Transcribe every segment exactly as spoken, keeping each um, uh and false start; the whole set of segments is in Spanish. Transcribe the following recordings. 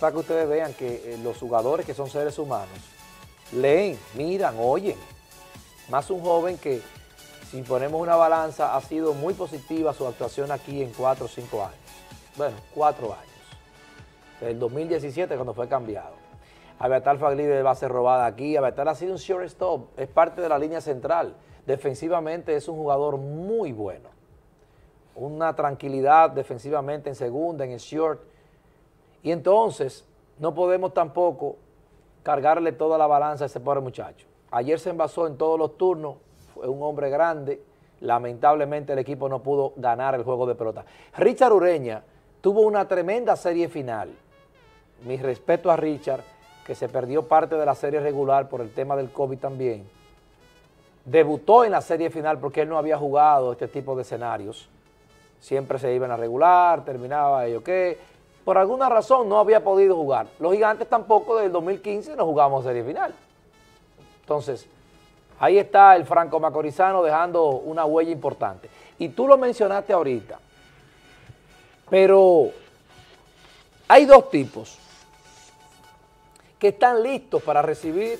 para que ustedes vean que eh, los jugadores, que son seres humanos, leen, miran, oyen. Más un joven que, si ponemos una balanza, ha sido muy positiva su actuación aquí en cuatro o cinco años. Bueno, cuatro años. Desde el dos mil diecisiete, cuando fue cambiado. Abertal Fraglibe va a ser robada aquí. Abertal ha sido un shortstop, es parte de la línea central. Defensivamente es un jugador muy bueno. Una tranquilidad defensivamente en segunda, en el short. Y entonces, no podemos tampoco cargarle toda la balanza a ese pobre muchacho. Ayer se envasó en todos los turnos, fue un hombre grande. Lamentablemente el equipo no pudo ganar el juego de pelota. Richard Ureña tuvo una tremenda serie final. Mi respeto a Richard, que se perdió parte de la serie regular por el tema del COVID también. Debutó en la serie final porque él no había jugado este tipo de escenarios. Siempre se iban a regular, terminaba ello que... Por alguna razón no había podido jugar. Los Gigantes tampoco desde el dos mil quince no jugamos serie final. Entonces, ahí está el Franco Macorizano dejando una huella importante. Y tú lo mencionaste ahorita, pero hay dos tipos que están listos para recibir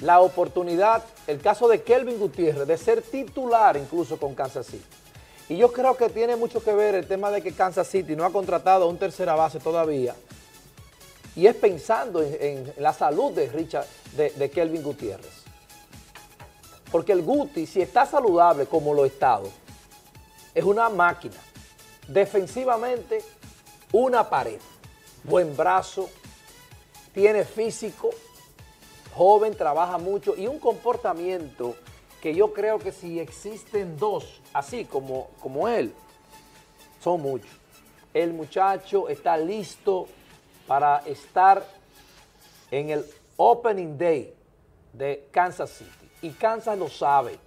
la oportunidad, el caso de Kelvin Gutiérrez, de ser titular incluso con Kansas City. Y yo creo que tiene mucho que ver el tema de que Kansas City no ha contratado a un tercera base todavía. Y es pensando en, en la salud de, Richard, de, de Kelvin Gutiérrez. Porque el Guti, si está saludable como lo ha estado, es una máquina. Defensivamente, una pared. Buen brazo, tiene físico, joven, trabaja mucho y un comportamiento que yo creo que si existen dos, así como, como él, son muchos. El muchacho está listo para estar en el opening day de Kansas City. Y Kansas lo sabe.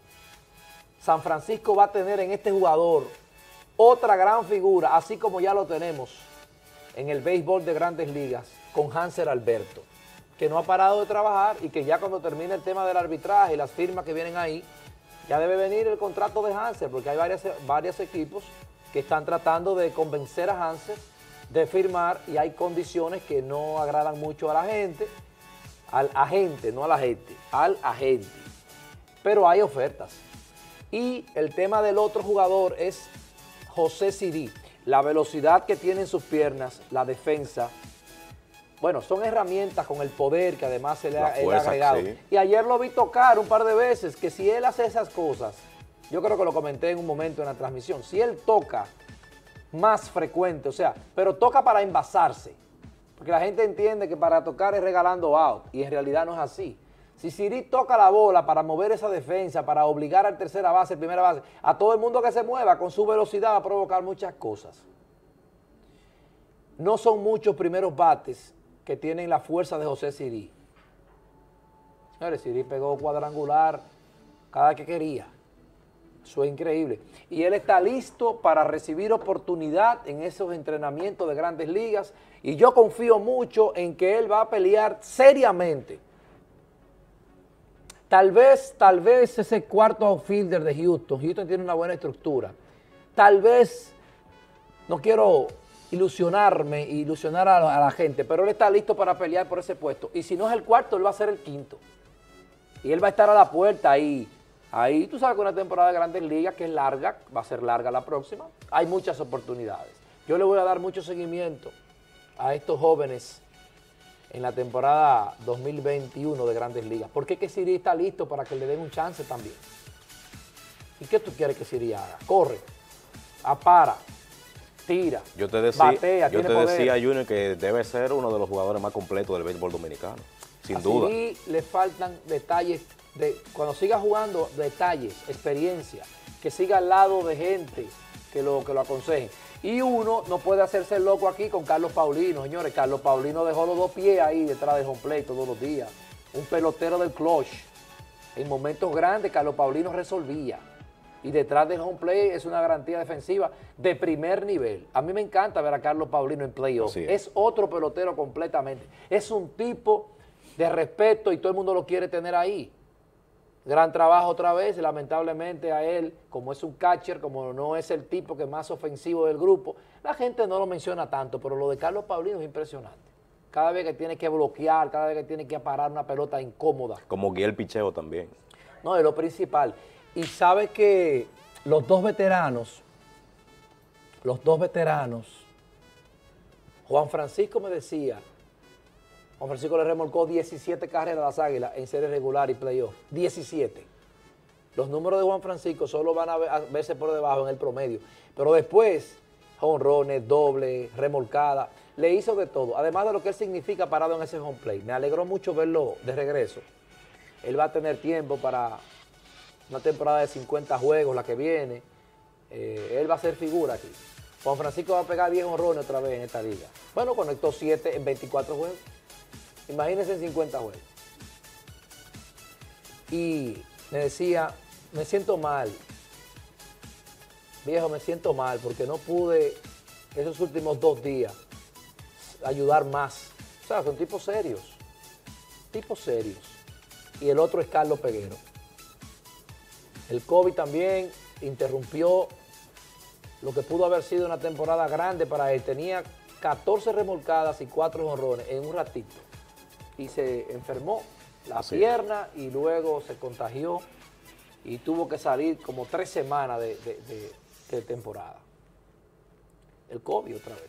San Francisco va a tener en este jugador otra gran figura, así como ya lo tenemos en el béisbol de Grandes Ligas, con Hanser Alberto, que no ha parado de trabajar y que ya cuando termine el tema del arbitraje y las firmas que vienen ahí, ya debe venir el contrato de Hanser, porque hay varias, varios equipos que están tratando de convencer a Hanser de firmar y hay condiciones que no agradan mucho a la gente, al agente, no a la gente, al agente. Pero hay ofertas. Y el tema del otro jugador es José Siri. La velocidad que tiene en sus piernas, la defensa, bueno, son herramientas con el poder que además se le ha agregado. Sí. Y ayer lo vi tocar un par de veces, que si él hace esas cosas, yo creo que lo comenté en un momento en la transmisión, si él toca más frecuente, o sea, pero toca para envasarse, porque la gente entiende que para tocar es regalando out, y en realidad no es así. Si Siri toca la bola para mover esa defensa, para obligar al tercera base, primera base, a todo el mundo que se mueva con su velocidad va a provocar muchas cosas. No son muchos primeros bates que tienen la fuerza de José Siri. Señores, Siri pegó cuadrangular cada que quería. Eso es increíble. Y él está listo para recibir oportunidad en esos entrenamientos de Grandes Ligas y yo confío mucho en que él va a pelear seriamente. Tal vez, tal vez ese cuarto outfielder de Houston, Houston tiene una buena estructura. Tal vez, no quiero ilusionarme, ilusionar a la, a la gente, pero él está listo para pelear por ese puesto. Y si no es el cuarto, él va a ser el quinto. Y él va a estar a la puerta ahí. Ahí, tú sabes que una temporada de Grandes Ligas que es larga, va a ser larga la próxima, hay muchas oportunidades. Yo le voy a dar mucho seguimiento a estos jóvenes en la temporada dos mil veintiuno de Grandes Ligas. Porque es que Siri está listo para que le den un chance también. ¿Y qué tú quieres que Siri haga? Corre, apara, tira, yo te decí, batea, yo tiene te decía, Junior, que debe ser uno de los jugadores más completos del béisbol dominicano, sin a duda. Siri le faltan detalles, de, cuando siga jugando, detalles, experiencia, que siga al lado de gente que lo, que lo aconsejen. Y uno no puede hacerse loco aquí con Carlos Paulino, señores. Carlos Paulino dejó los dos pies ahí detrás del home plate todos los días. Un pelotero del clutch. En momentos grandes, Carlos Paulino resolvía. Y detrás del home play es una garantía defensiva de primer nivel. A mí me encanta ver a Carlos Paulino en playoff. Es. es otro pelotero completamente. Es un tipo de respeto y todo el mundo lo quiere tener ahí. Gran trabajo otra vez. Lamentablemente a él, como es un catcher, como no es el tipo que más ofensivo del grupo, la gente no lo menciona tanto, pero lo de Carlos Paulino es impresionante. cada vez que tiene que bloquear, cada vez que tiene que parar una pelota incómoda. Como Guiel Picheo también. No, es lo principal. Y sabe que los dos veteranos, los dos veteranos, Juan Francisco me decía, Juan Francisco le remolcó diecisiete carreras a las Águilas en serie regular y playoff, diecisiete. Los números de Juan Francisco solo van a verse por debajo en el promedio, pero después, jonrones, doble, remolcada, le hizo de todo, además de lo que él significa parado en ese home plate. Me alegró mucho verlo de regreso. Él va a tener tiempo para una temporada de cincuenta juegos, la que viene. Eh, él va a ser figura aquí. Juan Francisco va a pegar diez honrones otra vez en esta liga. Bueno, conectó siete en veinticuatro juegos. Imagínense en cincuenta juegos. Y me decía, me siento mal. Viejo, me siento mal porque no pude esos últimos dos días ayudar más. O sea, son tipos serios. Tipos serios. Y el otro es Carlos Peguero. El COVID también interrumpió lo que pudo haber sido una temporada grande para él. Tenía catorce remolcadas y cuatro jonrones en un ratito. Y se enfermó la Así pierna es. Y luego se contagió y tuvo que salir como tres semanas de, de, de, de temporada. El COVID otra vez.